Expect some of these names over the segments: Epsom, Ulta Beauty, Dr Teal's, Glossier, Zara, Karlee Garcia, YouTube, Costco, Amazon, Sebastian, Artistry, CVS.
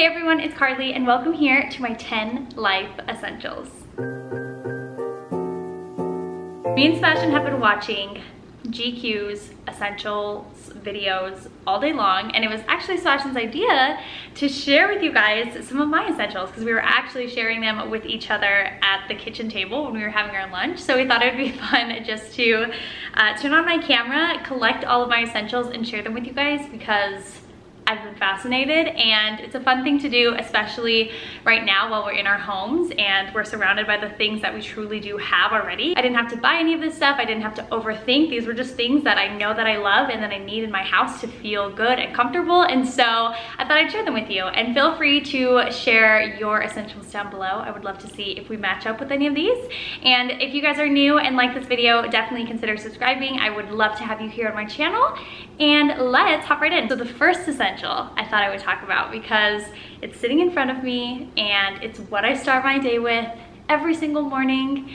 Hey everyone, it's Karlee and welcome here to my 10 life essentials. Me and Sebastian have been watching GQ's essentials videos all day long, and it was actually Swashin's idea to share with you guys some of my essentials because we were actually sharing them with each other at the kitchen table when we were having our lunch. So we thought it would be fun just to turn on my camera, collect all of my essentials and share them with you guys because I've been fascinated, and it's a fun thing to do, especially right now while we're in our homes and we're surrounded by the things that we truly do have already. I didn't have to buy any of this stuff. I didn't have to overthink. These were just things that I know that I love and that I need in my house to feel good and comfortable, and so I thought I'd share them with you. And feel free to share your essentials down below. I would love to see if we match up with any of these. And if you guys are new and like this video, definitely consider subscribing. I would love to have you here on my channel, and let's hop right in. So the first essential I thought I would talk about because it's sitting in front of me and it's what I start my day with every single morning,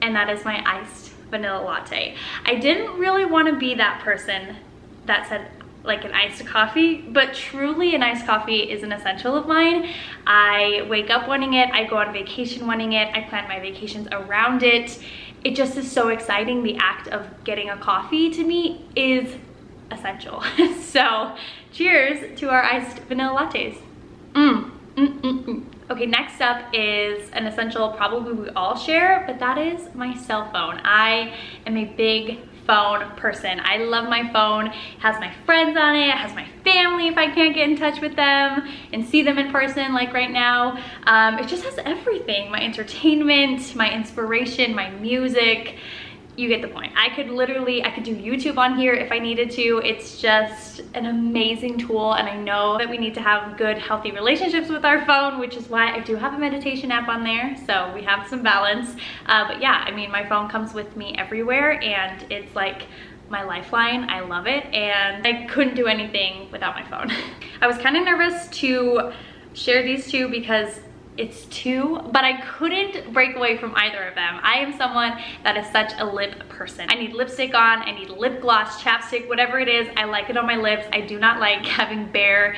and that is my iced vanilla latte. I didn't really want to be that person that said like an iced coffee, but truly an iced coffee is an essential of mine. I wake up wanting it, I go on vacation wanting it, I plan my vacations around it. It just is so exciting. The act of getting a coffee to me is essential. So cheers to our iced vanilla lattes. Okay, next up is an essential probably we all share, but that is my cell phone. I am a big phone person. I love my phone. It has my friends on it, it has my family if I can't get in touch with them and see them in person like right now. It just has everything, my entertainment, my inspiration, my music. You get the point. I could do YouTube on here if I needed to. It's just an amazing tool, and I know that we need to have good, healthy relationships with our phone, which is why I do have a meditation app on there, so we have some balance. But yeah, I mean, my phone comes with me everywhere, and it's like my lifeline. I love it, and I couldn't do anything without my phone. I was kind of nervous to share these two because it's two, but I couldn't break away from either of them. I am someone that is such a lip person. I need lipstick on, I need lip gloss, chapstick, whatever it is, I like it on my lips. I do not like having bare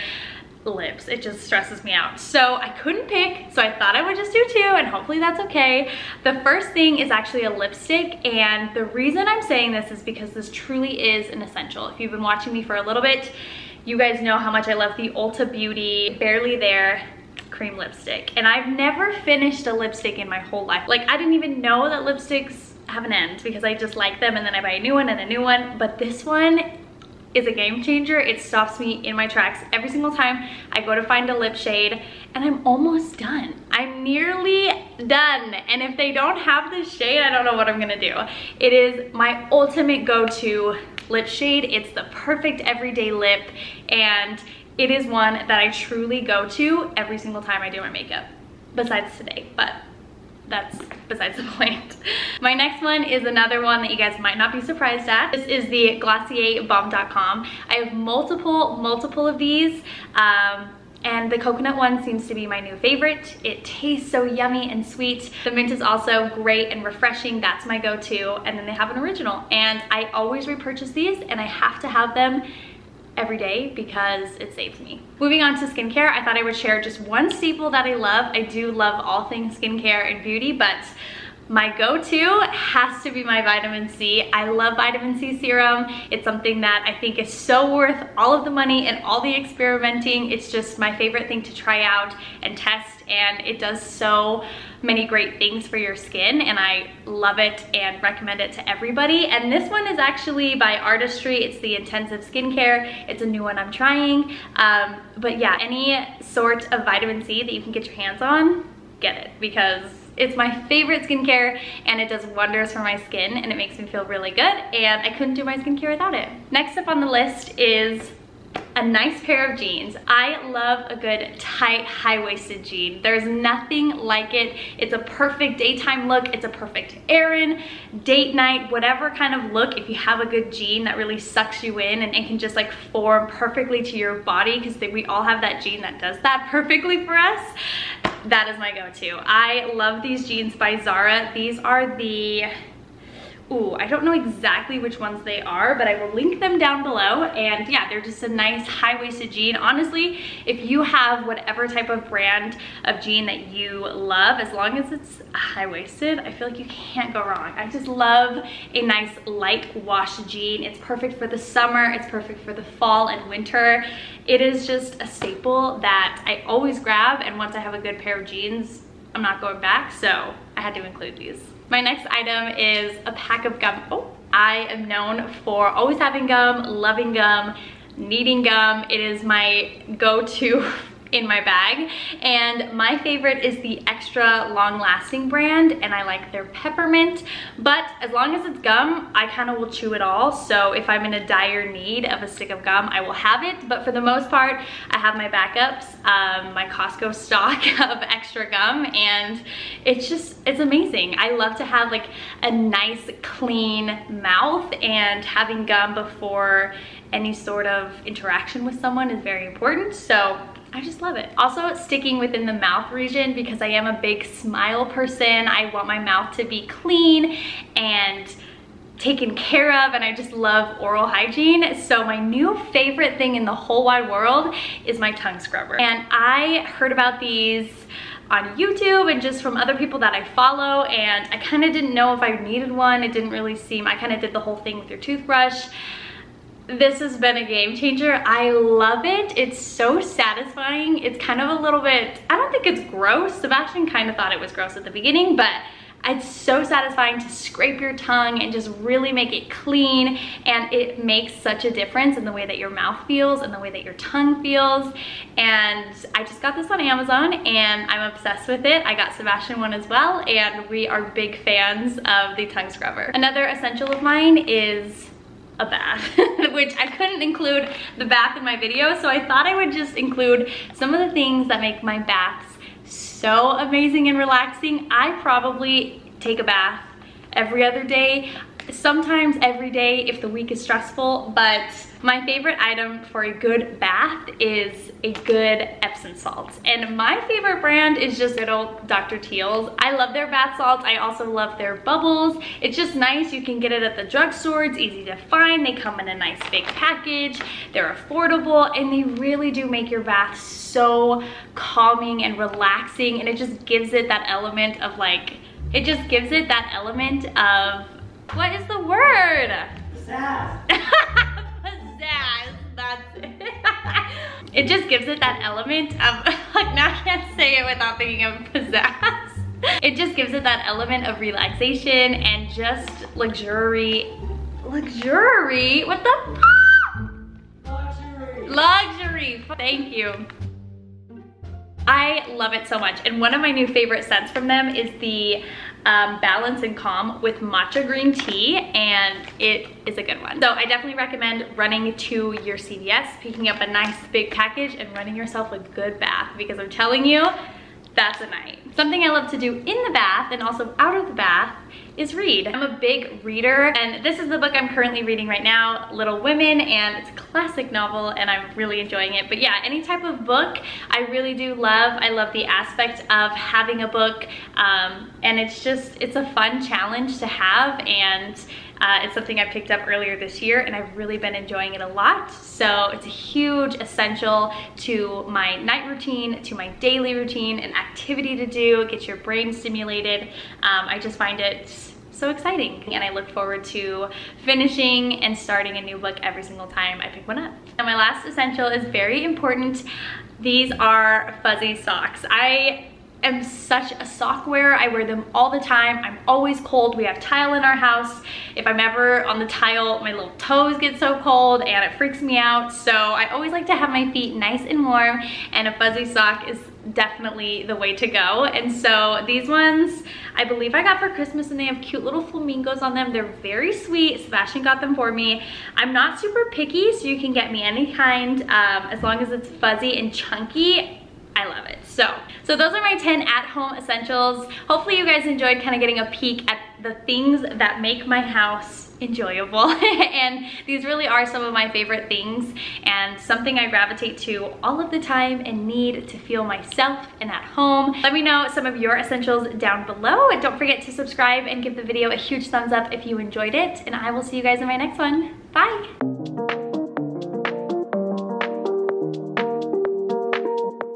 lips. It just stresses me out. So I couldn't pick, so I thought I would just do two, and hopefully that's okay. The first thing is actually a lipstick, and the reason I'm saying this is because this truly is an essential. If you've been watching me for a little bit, you guys know how much I love the Ulta Beauty Barely There cream lipstick, and I've never finished a lipstick in my whole life. Like, I didn't even know that lipsticks have an end because I just like them and then I buy a new one and a new one, but this one is a game changer. It stops me in my tracks every single time I go to find a lip shade, and I'm almost done. I'm nearly done, and if they don't have this shade, I don't know what I'm gonna do. It is my ultimate go-to lip shade. It's the perfect everyday lip, and it is one that I truly go to every single time I do my makeup, besides today, but that's besides the point. My next one is another one that you guys might not be surprised at. This is the Glossier Balm.com. I have multiple of these, and the coconut one seems to be my new favorite. It tastes so yummy and sweet. The mint is also great and refreshing. That's my go-to. And then they have an original, and I always repurchase these, and I have to have them every day because it saves me. Moving on to skincare, I thought I would share just one staple that I love. I do love all things skincare and beauty, but my go-to has to be my vitamin C. I love vitamin C serum. It's something that I think is so worth all of the money and all the experimenting. It's just my favorite thing to try out and test, and it does so many great things for your skin, and I love it and recommend it to everybody. And this one is actually by Artistry. It's the Intensive Skincare. It's a new one I'm trying. But yeah, any sort of vitamin C that you can get your hands on, get it, because it's my favorite skincare, and it does wonders for my skin, and it makes me feel really good, and I couldn't do my skincare without it. Next up on the list is a nice pair of jeans. I love a good tight, high-waisted jean. There's nothing like it. It's a perfect daytime look. It's a perfect errand, date night, whatever kind of look. If you have a good jean that really sucks you in and it can just like form perfectly to your body, because we all have that jean that does that perfectly for us. That is my go-to. I love these jeans by Zara. These are the Ooh, I don't know exactly which ones they are, but I will link them down below. And yeah, they're just a nice high-waisted jean. Honestly, if you have whatever type of brand of jean that you love, as long as it's high-waisted, I feel like you can't go wrong. I just love a nice light wash jean. It's perfect for the summer. It's perfect for the fall and winter. It is just a staple that I always grab. And once I have a good pair of jeans, I'm not going back. So I had to include these. My next item is a pack of gum. Oh, I am known for always having gum, loving gum, needing gum. It is my go-to in my bag. And my favorite is the Extra Long Lasting brand, and I like their peppermint. But as long as it's gum, I kind of will chew it all. So if I'm in a dire need of a stick of gum, I will have it. But for the most part, I have my backups, my Costco stock of extra gum, and it's amazing. I love to have like a nice clean mouth, and having gum before any sort of interaction with someone is very important. So I just love it. Also, sticking within the mouth region, because I am a big smile person. I want my mouth to be clean and taken care of, and I just love oral hygiene. So my new favorite thing in the whole wide world is my tongue scrubber. And I heard about these on YouTube and just from other people that I follow, and I kind of didn't know if I needed one. It didn't really seem, I kind of did the whole thing with your toothbrush. This has been a game changer. I love it. It's so satisfying. It's kind of a little bit, I don't think it's gross. Sebastian kind of thought it was gross at the beginning, but it's so satisfying to scrape your tongue and just really make it clean. And it makes such a difference in the way that your mouth feels and the way that your tongue feels. And I just got this on Amazon and I'm obsessed with it. I got Sebastian one as well, and we are big fans of the tongue scrubber. Another essential of mine is a bath, which I couldn't include the bath in my video, so I thought I would just include some of the things that make my baths so amazing and relaxing. I probably take a bath every other day, sometimes every day if the week is stressful, but my favorite item for a good bath is a good Epsom salt. And my favorite brand is just good old Dr. Teal's. I love their bath salts. I also love their bubbles. It's just nice. You can get it at the drugstore. It's easy to find. They come in a nice big package. They're affordable, and they really do make your bath so calming and relaxing. And it just gives it that element of like, it just gives it that element of, what is the word? Pizzazz. That's it. It just gives it that element of, like, now I can't say it without thinking of pizzazz. It just gives it that element of relaxation and just luxury, what the fuck? Luxury, thank you. I love it so much. And one of my new favorite scents from them is the Balance and Calm with matcha green tea, and it is a good one. So I definitely recommend running to your CVS, picking up a nice big package, and running yourself a good bath, because I'm telling you, that's a night. Something I love to do in the bath and also out of the bath is read. I'm a big reader, and this is the book I'm currently reading right now, Little Women, and it's a classic novel and I'm really enjoying it. But yeah, any type of book I really do love. I love the aspect of having a book, and it's a fun challenge to have, and it's something I picked up earlier this year, and I've really been enjoying it a lot. So it's a huge essential to my night routine, to my daily routine, an activity to do, get your brain stimulated. I just find it so exciting, and I look forward to finishing and starting a new book every single time I pick one up. And my last essential is very important. These are fuzzy socks. I'm such a sock wearer. I wear them all the time. I'm always cold. We have tile in our house. If I'm ever on the tile, my little toes get so cold and it freaks me out. So I always like to have my feet nice and warm, and a fuzzy sock is definitely the way to go. And so these ones I believe I got for Christmas, and they have cute little flamingos on them. They're very sweet. Sebastian got them for me. I'm not super picky, so you can get me any kind, as long as it's fuzzy and chunky. I love it. So those are my 10 at-home essentials. Hopefully you guys enjoyed kind of getting a peek at the things that make my house enjoyable. And these really are some of my favorite things and something I gravitate to all of the time and need to feel myself and at home. Let me know some of your essentials down below, and don't forget to subscribe and give the video a huge thumbs up if you enjoyed it, and I will see you guys in my next one. Bye.